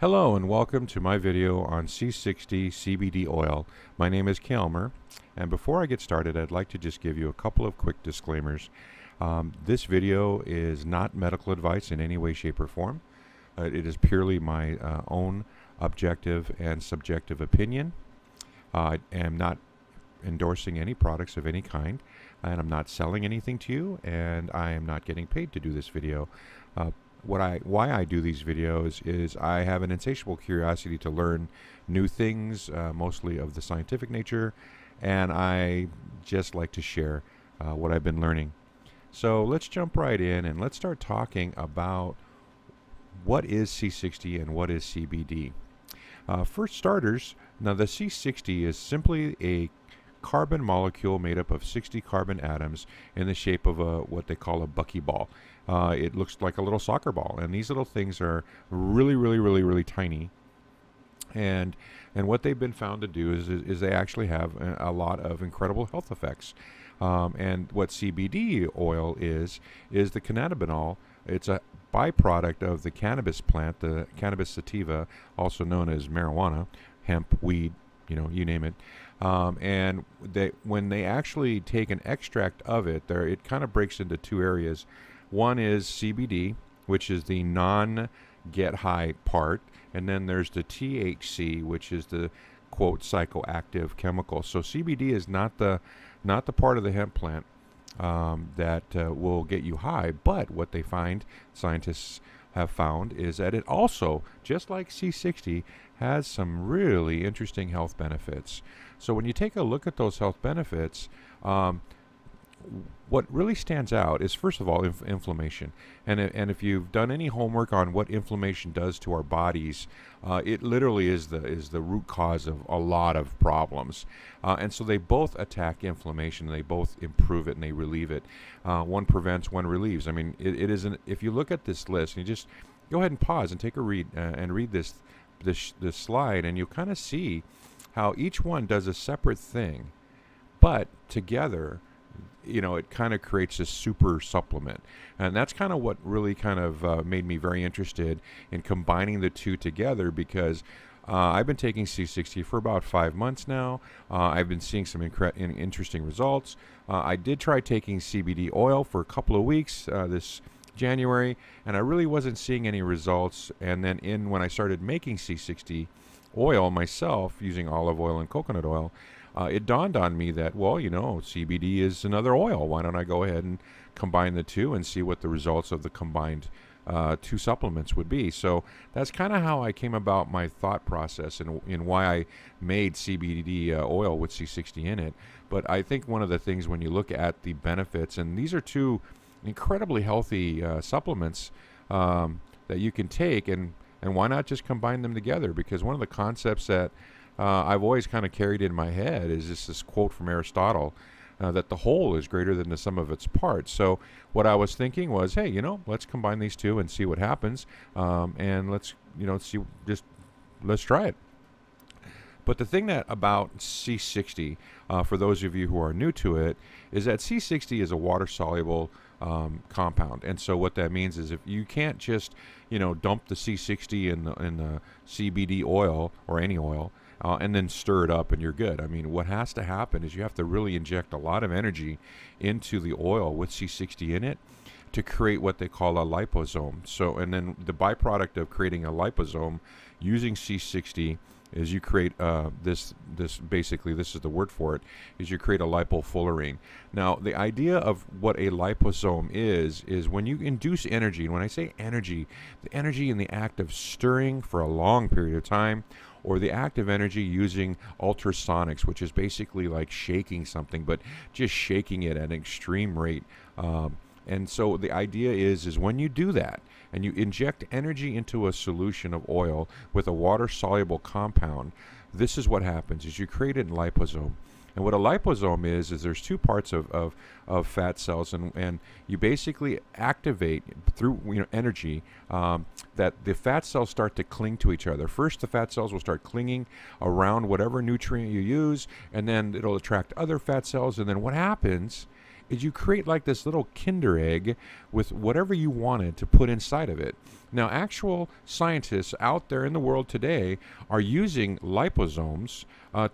Hello and welcome to my video on C60 CBD oil. My name is Kalmer, and before I get started I'd like to just give you a couple of quick disclaimers. This video is not medical advice in any way, shape or form. It is purely my own objective and subjective opinion. I am not endorsing any products of any kind, and I'm not selling anything to you, and I am not getting paid to do this video. Why I do these videos is I have an insatiable curiosity to learn new things, mostly of the scientific nature, and I just like to share what I've been learning. So let's jump right in and let's start talking about what is C60 and what is CBD. For starters, now the C60 is simply a carbon molecule made up of 60 carbon atoms in the shape of a what they call a buckyball. It looks like a little soccer ball, and these little things are really tiny, and what they've been found to do is they actually have a lot of incredible health effects. And what CBD oil is the cannabinol. It's a byproduct of the cannabis plant, the cannabis sativa, also known as marijuana, hemp, weed, you know, you name it. And when they actually take an extract of it, it kind of breaks into two areas. One is CBD, which is the non-get high part, and then there's the THC, which is the quote psychoactive chemical. So CBD is not the part of the hemp plant that will get you high, but what they find, scientists have found, is that it also, just like C60, has some really interesting health benefits. So when you take a look at those health benefits, what really stands out is, first of all, inflammation. And if you've done any homework on what inflammation does to our bodies, it literally is the root cause of a lot of problems. And so they both attack inflammation, they both improve it, and they relieve it. One prevents, one relieves. I mean, if you look at this list, and you just go ahead and pause and take a read and read this slide, and you'll kind of see how each one does a separate thing, but together, you know, it kind of creates a super supplement. And that's kind of what really kind of made me very interested in combining the two together, because I've been taking C60 for about 5 months now. I've been seeing some interesting results. I did try taking CBD oil for a couple of weeks this January, and I really wasn't seeing any results. And then when I started making C60 oil myself using olive oil and coconut oil, it dawned on me that, well, you know, CBD is another oil. Why don't I go ahead and combine the two and see what the results of the combined two supplements would be? So that's kind of how I came about my thought process and why I made CBD oil with C60 in it. But I think one of the things when you look at the benefits, and these are two incredibly healthy supplements that you can take, and why not just combine them together? Because one of the concepts that I've always kind of carried in my head is this quote from Aristotle that the whole is greater than the sum of its parts. So what I was thinking was, hey, you know, let's combine these two and see what happens, and let's, you know, let's try it. But the thing about C60, for those of you who are new to it, is that C60 is a water-soluble compound. And so what that means is, if you can't just, you know, dump the C60 in the CBD oil or any oil and then stir it up and you're good. I mean, what has to happen is you have to really inject a lot of energy into the oil with C60 in it to create what they call a liposome. So, and then the byproduct of creating a liposome using C60 is you create basically, this is the word for it, is you create a lipofullerene. Now, the idea of what a liposome is when you induce energy, and when I say energy, the energy in the act of stirring for a long period of time, or the act of energy using ultrasonics, which is basically like shaking something, but just shaking it at an extreme rate. And so the idea is when you do that and you inject energy into a solution of oil with a water-soluble compound, this is what happens, is you create a liposome. And what a liposome is there's two parts of fat cells, and you basically activate through, you know, energy that the fat cells start to cling to each other. First, the fat cells will start clinging around whatever nutrient you use, and then it'll attract other fat cells. And then what happens is you create like this little Kinder egg with whatever you wanted to put inside of it. Now, actual scientists out there in the world today are using liposomes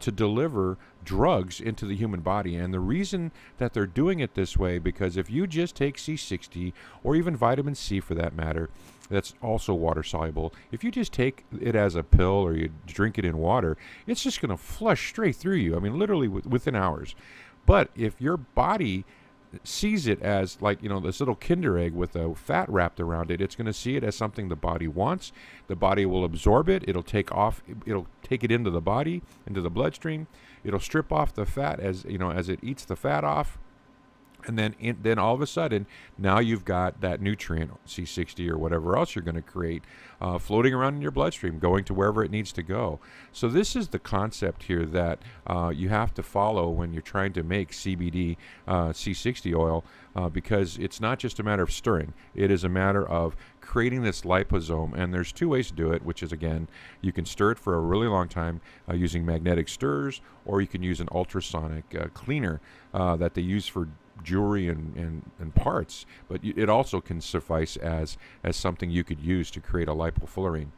to deliver drugs into the human body. And the reason that they're doing it this way, because if you just take C60 or even vitamin C for that matter, that's also water soluble, if you just take it as a pill or you drink it in water, it's just going to flush straight through you. I mean, literally within hours. But if your body sees it as, like, you know, this little Kinder egg with a fat wrapped around it, it's going to see it as something the body wants. The body will absorb it. It'll take it into the body, into the bloodstream. It'll strip off the fat as, you know, as it eats the fat off. And then all of a sudden, now you've got that nutrient, C60 or whatever else you're going to create, floating around in your bloodstream, going to wherever it needs to go. So this is the concept here that you have to follow when you're trying to make CBD C60 oil, because it's not just a matter of stirring. It is a matter of creating this liposome, and there's two ways to do it, which is, again, you can stir it for a really long time using magnetic stirrers, or you can use an ultrasonic cleaner that they use for jewelry and parts, but it also can suffice as something you could use to create a lipofullerene.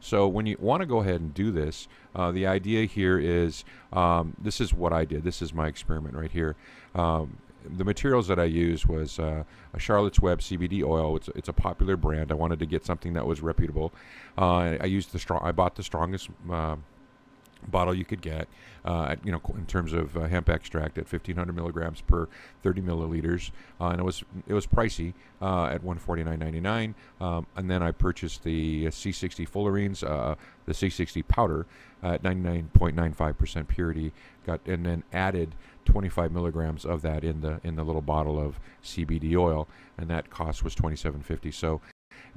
So when you want to go ahead and do this, the idea here is, this is what I did. This is my experiment right here. The materials that I used was a Charlotte's Web CBD oil. It's a popular brand. I wanted to get something that was reputable. I bought the strongest bottle you could get, you know, in terms of hemp extract at 1,500 milligrams per 30 milliliters, and it was pricey at $149.99. And then I purchased the C60 fullerenes, the C60 powder at 99.95% purity. And then added 25 milligrams of that in the little bottle of CBD oil, and that cost was $27.50. So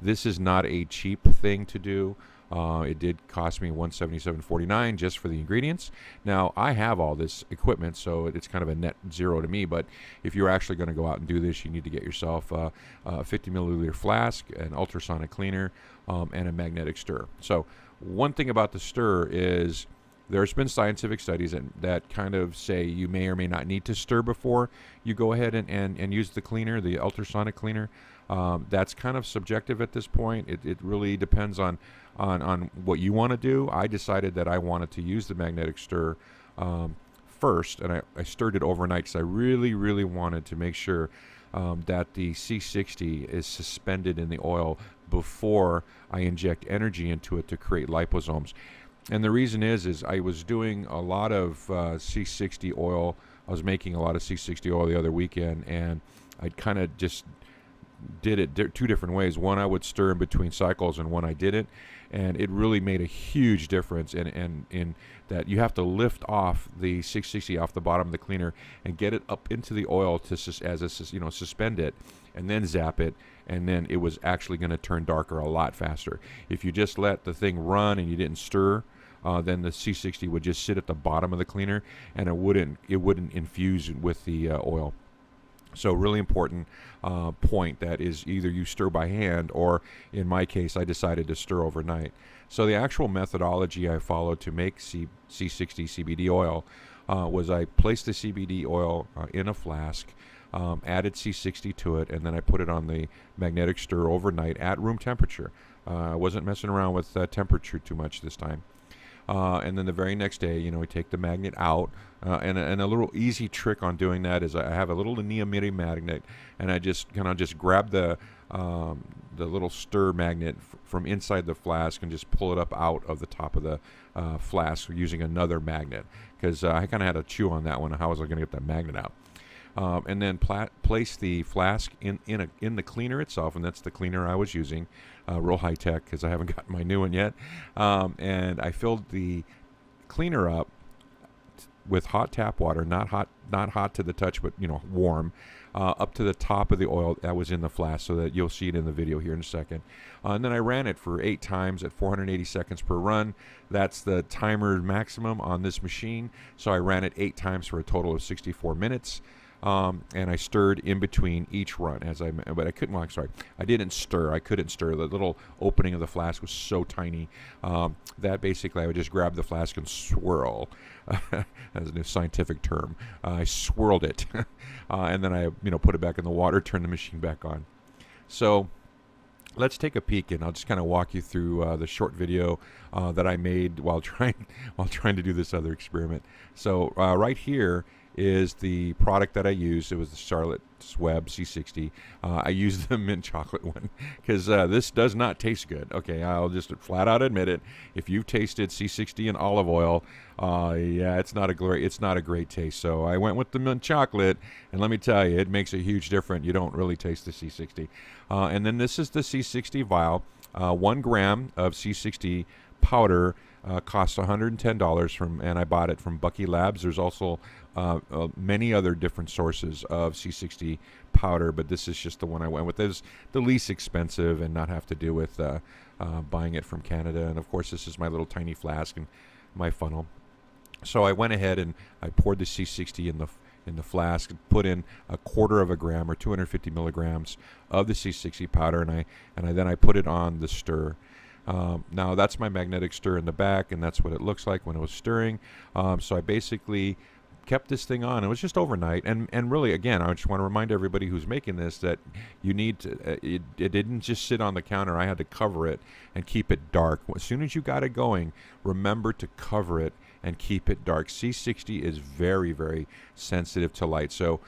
this is not a cheap thing to do. It did cost me $177.49 just for the ingredients. Now, I have all this equipment, so it's kind of a net zero to me, but if you're actually going to go out and do this, you need to get yourself a 50 milliliter flask, an ultrasonic cleaner, and a magnetic stir. So one thing about the stir is there's been scientific studies that kind of say you may or may not need to stir before you go ahead and use the cleaner, the ultrasonic cleaner. That's kind of subjective at this point. It really depends on what you want to do. I decided that I wanted to use the magnetic stir first, and I stirred it overnight because I really, really wanted to make sure that the C60 is suspended in the oil before I inject energy into it to create liposomes. And the reason is I was doing a lot of C60 oil. I was making a lot of C60 oil the other weekend, and I kind of just did it two different ways. One I would stir in between cycles, and one I didn't, and it really made a huge difference in that you have to lift off the 660 off the bottom of the cleaner and get it up into the oil to suspend it, and then zap it, and then it was actually going to turn darker a lot faster. If you just let the thing run and you didn't stir, then the C60 would just sit at the bottom of the cleaner, and it wouldn't infuse with the oil. So really important point, that is either you stir by hand, or in my case, I decided to stir overnight. So the actual methodology I followed to make C60 CBD oil was I placed the CBD oil in a flask, added C60 to it, and then I put it on the magnetic stir overnight at room temperature. I wasn't messing around with temperature too much this time. And then the very next day, you know, we take the magnet out. And a little easy trick on doing that is I have a little neodymium magnet, and I just kind of grab the little stir magnet from inside the flask and just pull it up out of the top of the flask using another magnet, because I kind of had to chew on that one. How was I going to get that magnet out? And then place the flask in the cleaner itself, and that's the cleaner I was using, real high tech because I haven't gotten my new one yet. And I filled the cleaner up with hot tap water, not hot to the touch, but, you know, warm, up to the top of the oil that was in the flask, so that you'll see it in the video here in a second. And then I ran it for 8 times at 480 seconds per run. That's the timer maximum on this machine, so I ran it 8 times for a total of 64 minutes. and I stirred in between each run as I, but I couldn't, well, I'm sorry, I didn't stir, I couldn't stir. The little opening of the flask was so tiny that basically I would just grab the flask and swirl. That's a new scientific term. I swirled it, and then I, put it back in the water, turned the machine back on. So let's take a peek, and I'll just kind of walk you through the short video that I made while trying to do this other experiment. So right here is the product that I used. It was the Charlotte's Web C60. I used the mint chocolate one because this does not taste good. Okay, I'll just flat out admit it. If you've tasted C60 in olive oil, yeah, it's not a great taste. So I went with the mint chocolate, and let me tell you, it makes a huge difference. You don't really taste the C60. And then this is the C60 vial. 1 gram of C60 powder costs $110 and I bought it from Bucky Labs. There's also many other different sources of C60 powder, but this is just the one I went with. It's the least expensive and not have to deal with buying it from Canada. And of course, this is my little tiny flask and my funnel. So I went ahead and I poured the C60 in the flask, put in 1/4 of a gram or 250 milligrams of the C60 powder, and then I put it on the stir. Now that's my magnetic stir in the back, and that's what it looks like when it was stirring. So I basically kept this thing on. It was just overnight, and really, again, I just want to remind everybody who's making this that you need to. It didn't just sit on the counter. I had to cover it and keep it dark. As soon as you got it going, remember to cover it and keep it dark. C60 is very, very sensitive to light. So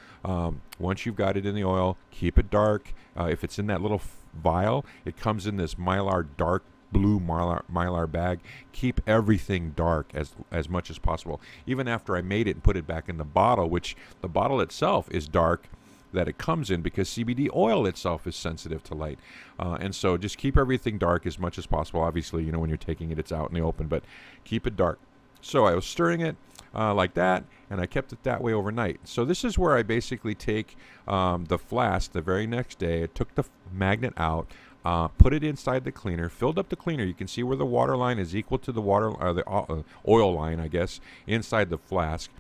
once you've got it in the oil, keep it dark. If it's in that little vial, it comes in this mylar dark blue mylar bag. Keep everything dark as much as possible. Even after I made it and put it back in the bottle, which the bottle itself is dark that it comes in because CBD oil itself is sensitive to light. And so just keep everything dark as much as possible. Obviously, when you're taking it, it's out in the open, but keep it dark. So I was stirring it like that, and I kept it that way overnight. So this is where I basically take the flask the very next day. I took the magnet out, put it inside the cleaner, filled up the cleaner. You can see where the water line is equal to the water the oil line, I guess, inside the flask.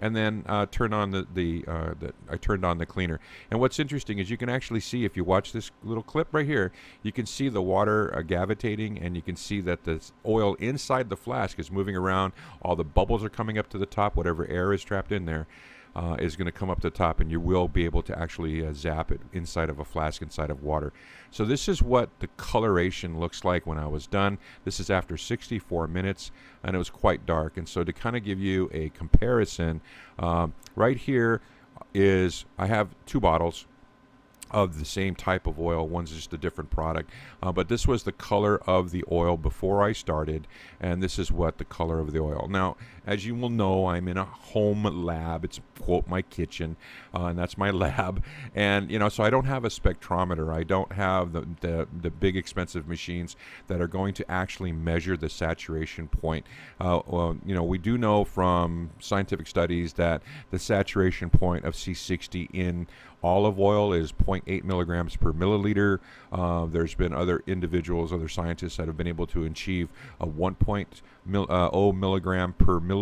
And then turn on I turned on the cleaner. And what's interesting is you can actually see, if you watch this little clip right here, you can see the water gravitating, and you can see that the oil inside the flask is moving around. All the bubbles are coming up to the top. Whatever air is trapped in there is going to come up to the top, and you will be able to actually zap it inside of a flask, inside of water. So this is what the coloration looks like when I was done. This is after 64 minutes, and it was quite dark. And so to kind of give you a comparison, right here is, I have 2 bottles of the same type of oil. One's just a different product, but this was the color of the oil before I started, and this is what the color of the oil. Now, as you will know, I'm in a home lab. It's, quote, my kitchen, and that's my lab. And so I don't have a spectrometer. I don't have the big expensive machines that are going to actually measure the saturation point. We do know from scientific studies that the saturation point of C60 in olive oil is 0.8 milligrams per milliliter. There's been other individuals, other scientists that have been able to achieve a 1.0 milligram per milliliter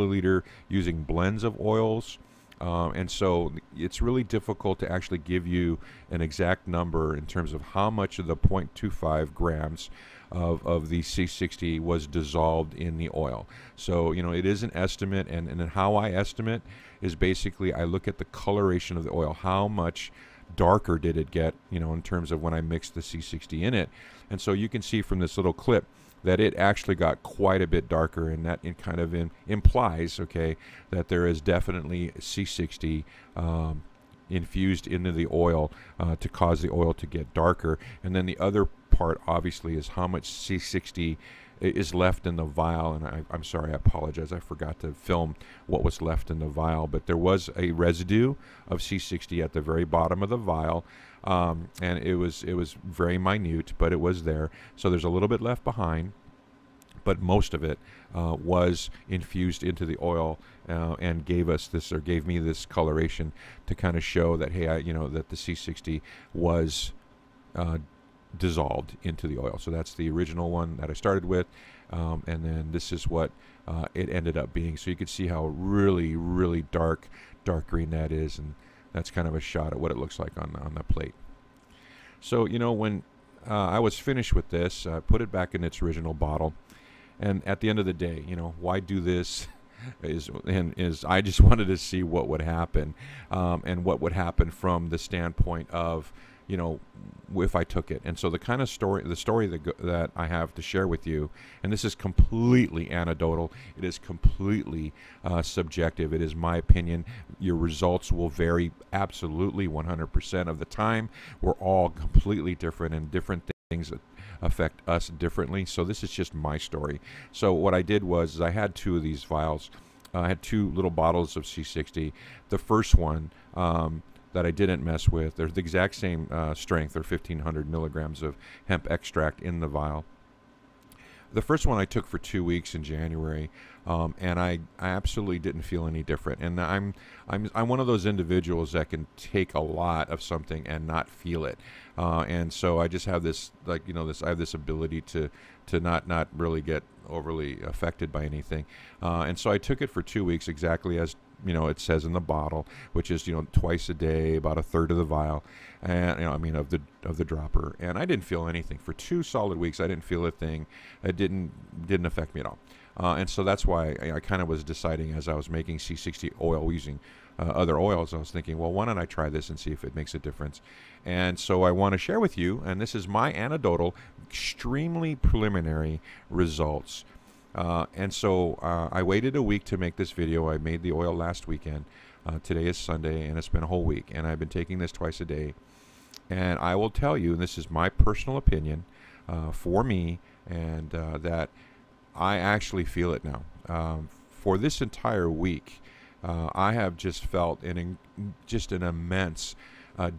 using blends of oils. And so it's really difficult to actually give you an exact number in terms of how much of the 0.25 grams of the C60 was dissolved in the oil. So, it is an estimate, and how I estimate is basically I look at the coloration of the oil, how much darker did it get, in terms of when I mixed the C60 in it. And so you can see from this little clip that it actually got quite a bit darker, and that it kind of implies, okay, that there is definitely C60 infused into the oil to cause the oil to get darker. And then the other part, obviously, is how much C60 is left in the vial. And I'm sorry, I apologize, I forgot to film what was left in the vial, but there was a residue of C60 at the very bottom of the vial, and it was very minute, but it was there. So there's a little bit left behind, but most of it was infused into the oil and gave me this coloration to kind of show that, hey, that the C60 was dissolved into the oil. So that's the original one that I started with, and then this is what it ended up being. So you can see how really, really dark green that is, and That's kind of a shot at what it looks like on the plate. So, you know, when I was finished with this, I put it back in its original bottle. And at the end of the day, you know, why do this? I just wanted to see what would happen, and what would happen from the standpoint of, you know, if I took it. And so the kind of story, that I have to share with you, and this is completely anecdotal, it is completely subjective, it is my opinion. Your results will vary absolutely 100% of the time. We're all completely different, and different things affect us differently. So this is just my story. So what I did was I had two of these vials. I had two little bottles of C60. The first one, that I didn't mess with. They're the exact same strength. They're 1,500 milligrams of hemp extract in the vial. The first one I took for 2 weeks in January, and I absolutely didn't feel any different. And I'm one of those individuals that can take a lot of something and not feel it. And so I just have this, like, you know, I have this ability to not really get overly affected by anything. And so I took it for 2 weeks, exactly as, you know, it says in the bottle, which is, you know, twice a day, about a third of the vial, and, you know, I mean, of the dropper. And I didn't feel anything for 2 solid weeks. I didn't feel a thing. It didn't affect me at all. And so that's why I kind of was deciding, as I was making C60 oil using other oils, I was thinking, well, why don't I try this and see if it makes a difference? And so I want to share with you, and this is my anecdotal, extremely preliminary results. And so I waited a week to make this video. I made the oil last weekend. Today is Sunday, and it's been a whole week. And I've been taking this twice a day. And I will tell you, and this is my personal opinion for me, and that I actually feel it now. For this entire week, I have just felt just an immense,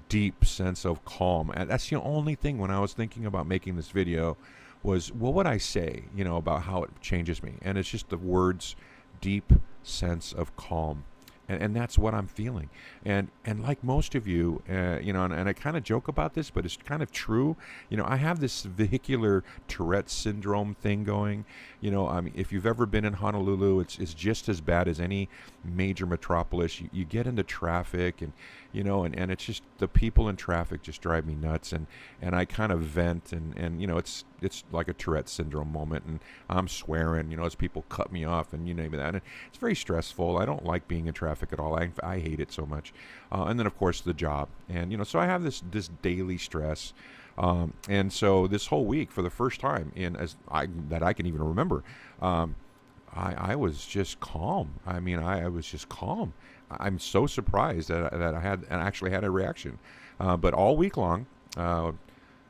deep sense of calm. And that's the only thing when I was thinking about making this video, was what would I say, you know, about how it changes me. And it's just the words, deep sense of calm. And that's what I'm feeling. And like most of you, you know, and I kind of joke about this, but it's kind of true. You know, I have this vehicular Tourette syndrome thing going. You know, I mean, if you've ever been in Honolulu, it's just as bad as any major metropolis. You get into traffic, and, you know, and it's just the people in traffic just drive me nuts. And I kind of vent, and you know, it's like a Tourette syndrome moment, and I'm swearing, you know, as people cut me off, and you name it. And it's very stressful. I don't like being in traffic at all. I hate it so much. And then, of course, the job. And, you know, so I have this daily stress. And so this whole week, for the first time that I can even remember, I was just calm. I mean, I was just calm. I'm so surprised that I had actually had a reaction. But all week long,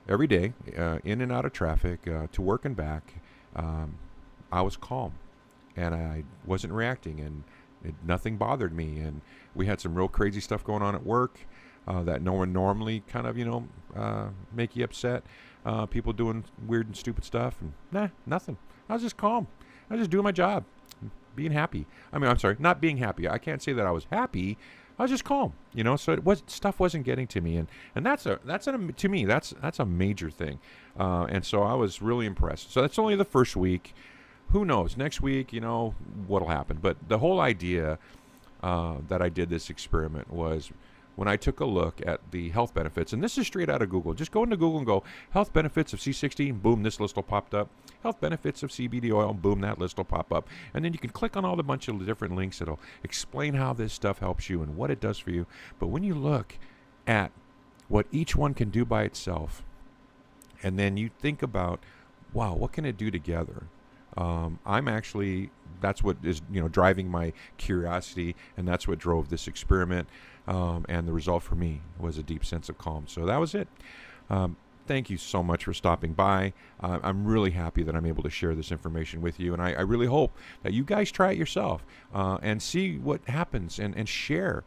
every day, in and out of traffic, to work and back, I was calm, and I wasn't reacting, and nothing bothered me. And we had some real crazy stuff going on at work that no one normally kind of, you know, make you upset. People doing weird and stupid stuff, and nah, nothing. I was just calm. I was just doing my job, being happy. I mean, I'm sorry, not being happy. I can't say that I was happy. I was just calm, you know, so stuff wasn't getting to me, and to me, that's a major thing, and so I was really impressed. So that's only the first week. Who knows? Next week, you know, what'll happen. But the whole idea that I did this experiment was when I took a look at the health benefits, and this is straight out of Google. Just go into Google and go, health benefits of C60, boom, this list will pop up. Health benefits of CBD oil, boom, that list will pop up. And then you can click on all the bunch of different links that'll explain how this stuff helps you and what it does for you. But when you look at what each one can do by itself, and then you think about, wow, what can it do together? I'm actually, that's what is, you know, driving my curiosity, and that's what drove this experiment. And the result for me was a deep sense of calm. So that was it. Thank you so much for stopping by. I'm really happy that I'm able to share this information with you, and I really hope that you guys try it yourself and see what happens, and share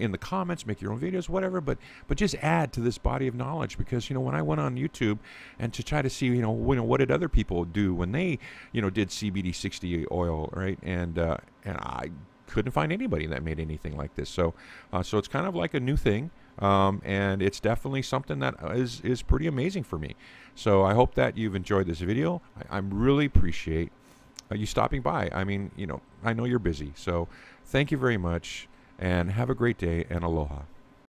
in the comments, make your own videos, whatever, but just add to this body of knowledge, because, you know, when I went on YouTube and to try to see, you know, what did other people do when they, you know, did CBD 60 oil, right? And I couldn't find anybody that made anything like this. So so it's kind of like a new thing. And it's definitely something that is pretty amazing for me. So I hope that you've enjoyed this video. I really appreciate you stopping by. I mean, you know, I know you're busy. So thank you very much, and have a great day, and aloha.